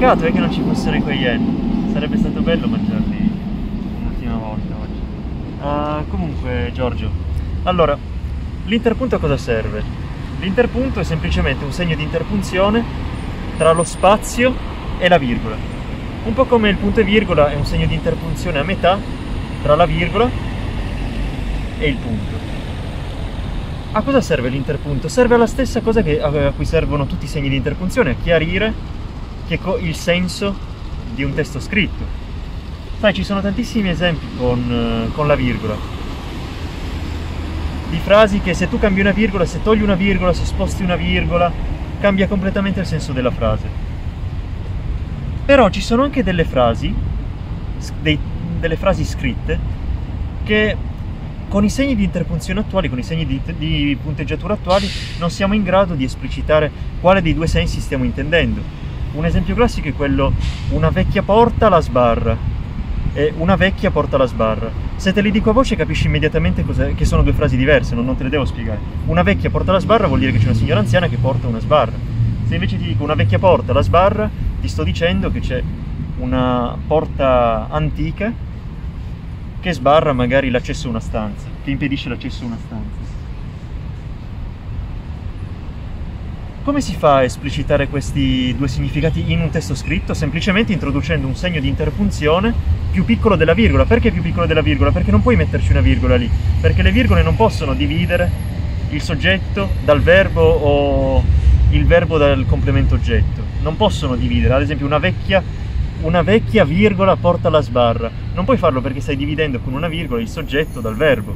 Peccato è che non ci fossero quegli agnelli, sarebbe stato bello mangiarli l'ultima volta oggi. Comunque Giorgio, allora, l'interpunto a cosa serve? L'interpunto è semplicemente un segno di interpunzione tra lo spazio e la virgola, un po' come il punto e virgola è un segno di interpunzione a metà tra la virgola e il punto. A cosa serve l'interpunto? Serve alla stessa cosa a cui servono tutti i segni di interpunzione, a chiarire il senso di un testo scritto. Sai, ci sono tantissimi esempi con la virgola, di frasi che se tu cambi una virgola, se togli una virgola, se sposti una virgola, cambia completamente il senso della frase. Però ci sono anche delle frasi, delle frasi scritte, che con i segni di interpunzione attuali, con i segni di punteggiatura attuali, non siamo in grado di esplicitare quale dei due sensi stiamo intendendo. Un esempio classico è quello: una vecchia porta la sbarra e una vecchia porta la sbarra. Se te li dico a voce capisci immediatamente che sono due frasi diverse, non te le devo spiegare. Una vecchia porta la sbarra vuol dire che c'è una signora anziana che porta una sbarra. Se invece ti dico una vecchia porta la sbarra, ti sto dicendo che c'è una porta antica che sbarra magari l'accesso a una stanza, che impedisce l'accesso a una stanza. Come si fa a esplicitare questi due significati in un testo scritto? Semplicemente introducendo un segno di interpunzione più piccolo della virgola. Perché più piccolo della virgola? Perché non puoi metterci una virgola lì, perché le virgole non possono dividere il soggetto dal verbo o il verbo dal complemento oggetto. Non possono dividere, ad esempio una vecchia virgola porta la sbarra. Non puoi farlo perché stai dividendo con una virgola il soggetto dal verbo.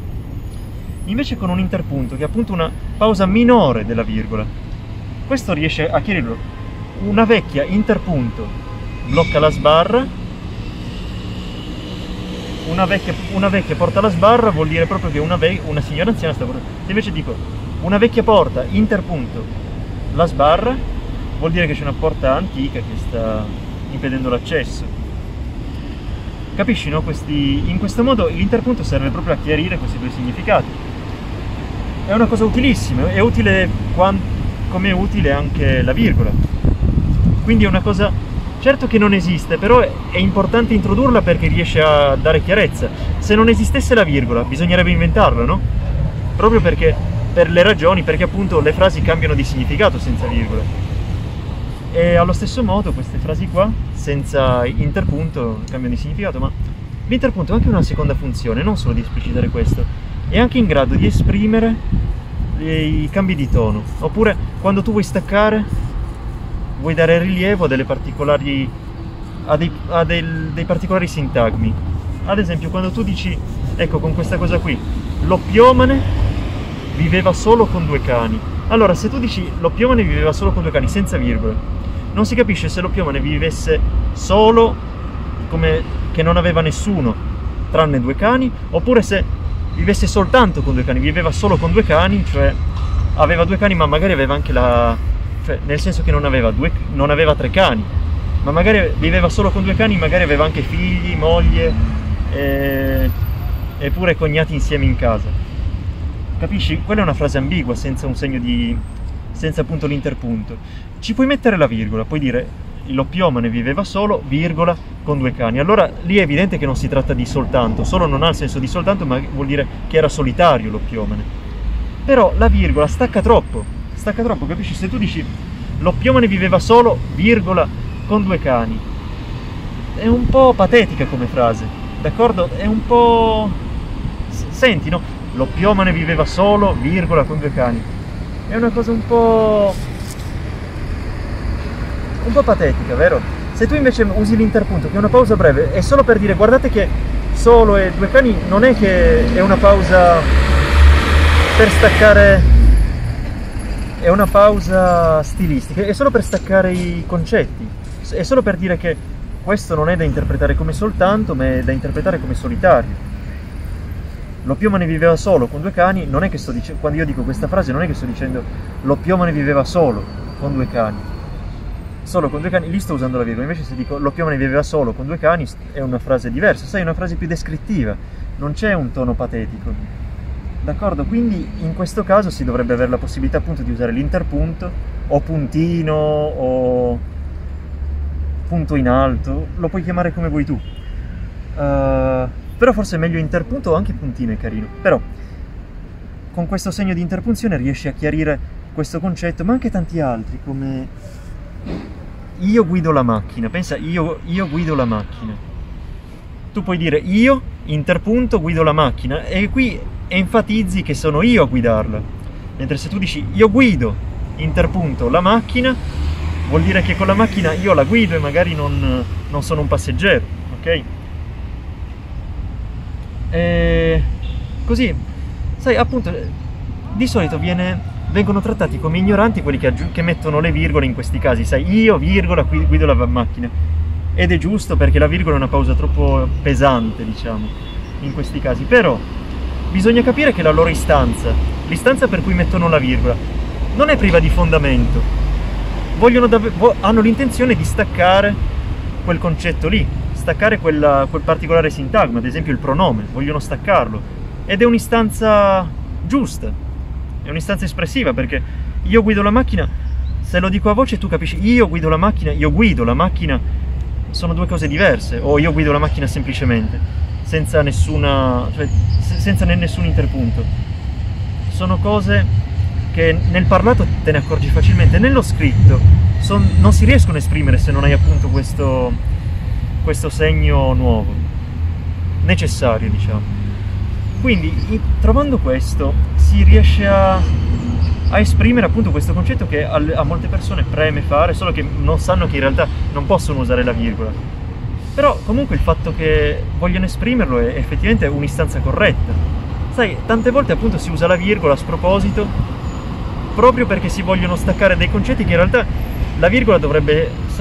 Invece con un interpunto, che è appunto una pausa minore della virgola, questo riesce a chiarirlo. Una vecchia interpunto blocca la sbarra, una vecchia porta la sbarra vuol dire proprio che una signora anziana sta portando. Se invece dico una vecchia porta interpunto la sbarra, vuol dire che c'è una porta antica che sta impedendo l'accesso. Capisci, no? In questo modo l'interpunto serve proprio a chiarire questi due significati. È una cosa utilissima, è utile come è utile anche la virgola. Quindi è una cosa, certo che non esiste, però è importante introdurla perché riesce a dare chiarezza. Se non esistesse la virgola, bisognerebbe inventarla, no? Proprio perché appunto le frasi cambiano di significato senza virgola. E allo stesso modo queste frasi qua, senza interpunto, cambiano di significato, ma l'interpunto ha anche una seconda funzione, non solo di esplicitare questo, è anche in grado di esprimere i cambi di tono, oppure quando tu vuoi staccare, vuoi dare rilievo a dei particolari sintagmi. Ad esempio quando tu dici, ecco con questa cosa qui, l'oppiomane viveva solo con due cani. Allora, se tu dici l'oppiomane viveva solo con due cani, senza virgole, non si capisce se l'oppiomane vivesse solo, come che non aveva nessuno tranne due cani, oppure se vivesse soltanto con due cani, viveva solo con due cani, cioè aveva due cani ma magari aveva anche cioè nel senso che non aveva tre cani, ma magari viveva solo con due cani, magari aveva anche figli, moglie e pure cognati insieme in casa. Capisci? Quella è una frase ambigua, senza un segno di... senza appunto l'interpunto. Ci puoi mettere la virgola, puoi dire l'oppiomane viveva solo, virgola, con due cani. Allora lì è evidente che non si tratta di soltanto, solo non ha il senso di soltanto, ma vuol dire che era solitario l'oppiomane. Però la virgola stacca troppo, capisci? Se tu dici l'oppiomane viveva solo, virgola, con due cani, è un po' patetica come frase, d'accordo? È un po'... senti, no? L'oppiomane viveva solo, virgola, con due cani. È una cosa un po' patetica, vero? Se tu invece usi l'interpunto, che è una pausa breve, è solo per dire guardate che solo e due cani non è che è una pausa per staccare, è una pausa stilistica, è solo per staccare i concetti, è solo per dire che questo non è da interpretare come soltanto, ma è da interpretare come solitario. L'oppiomane viveva solo con due cani, non è che sto dicendo, quando io dico questa frase non è che sto dicendo l'oppiomane viveva solo con due cani, lì sto usando la virgola. Invece se dico l'oppiomane viveva solo con due cani è una frase diversa, sai, è una frase più descrittiva, non c'è un tono patetico, d'accordo? Quindi in questo caso si dovrebbe avere la possibilità appunto di usare l'interpunto o puntino o punto in alto, lo puoi chiamare come vuoi tu. Però forse è meglio interpunto o anche puntino è carino. Però con questo segno di interpunzione riesci a chiarire questo concetto, ma anche tanti altri, come io guido la macchina. Pensa, io guido la macchina. Tu puoi dire io, interpunto, guido la macchina, e qui enfatizzi che sono io a guidarla. Mentre se tu dici io guido, interpunto, la macchina, vuol dire che con la macchina io la guido e magari non sono un passeggero, ok? E così, sai, appunto, di solito vengono trattati come ignoranti quelli che mettono le virgole in questi casi, sai, io, virgola, guido la macchina. Ed è giusto, perché la virgola è una pausa troppo pesante, diciamo, in questi casi. Però bisogna capire che la loro istanza, l'istanza per cui mettono la virgola, non è priva di fondamento. Hanno l'intenzione di staccare quel concetto lì, staccare quel particolare sintagma, ad esempio il pronome, vogliono staccarlo. Ed è un'istanza giusta, è un'istanza espressiva, perché io guido la macchina, se lo dico a voce tu capisci, io guido la macchina, io guido la macchina, sono due cose diverse, o io guido la macchina semplicemente, senza nessun interpunto. Sono cose che nel parlato te ne accorgi facilmente, nello scritto non si riescono a esprimere se non hai appunto questo segno nuovo, necessario, diciamo. Quindi trovando questo si riesce a esprimere appunto questo concetto che a molte persone preme fare, solo che non sanno che in realtà non possono usare la virgola. Però comunque il fatto che vogliono esprimerlo è effettivamente un'istanza corretta. Sai, tante volte appunto si usa la virgola a sproposito, proprio perché si vogliono staccare dei concetti che in realtà la virgola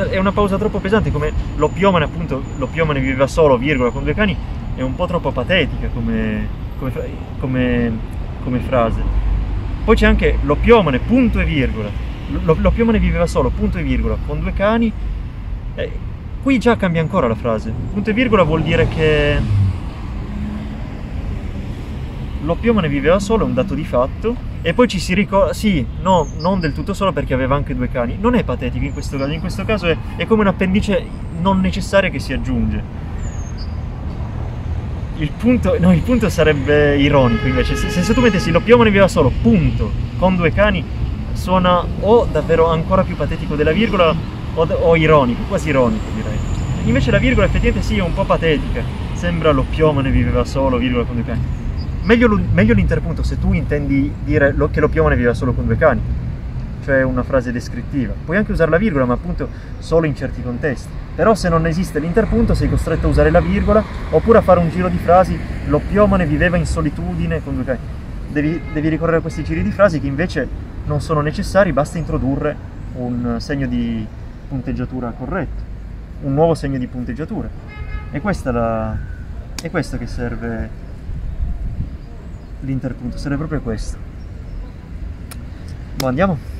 è una pausa troppo pesante, come l'oppiomane, appunto, l'oppiomane viveva solo, virgola, con due cani, è un po' troppo patetica come frase. Poi c'è anche l'oppiomane, punto e virgola, l'oppiomane viveva solo, punto e virgola, con due cani, qui già cambia ancora la frase. Punto e virgola vuol dire che l'oppiomane viveva solo, è un dato di fatto, e poi ci si ricorda, sì, no, non del tutto solo perché aveva anche due cani. Non è patetico in questo caso è come un'appendice non necessaria che si aggiunge. Il punto sarebbe ironico invece, se tu mettessi l'oppiomane viveva solo, punto, con due cani, suona o davvero ancora più patetico della virgola o ironico, quasi ironico direi. Invece la virgola effettivamente sì, è un po' patetica, sembra l'oppiomane viveva solo, virgola, con due cani. Meglio l'interpunto, se tu intendi dire che l'oppiomane viveva solo con due cani, cioè una frase descrittiva. Puoi anche usare la virgola, ma appunto solo in certi contesti. Però se non esiste l'interpunto sei costretto a usare la virgola, oppure a fare un giro di frasi, l'oppiomane viveva in solitudine con due cani. Devi ricorrere a questi giri di frasi che invece non sono necessari, basta introdurre un segno di punteggiatura corretto, un nuovo segno di punteggiatura. È questo che serve l'interpunto, sarebbe proprio questo. Ma andiamo?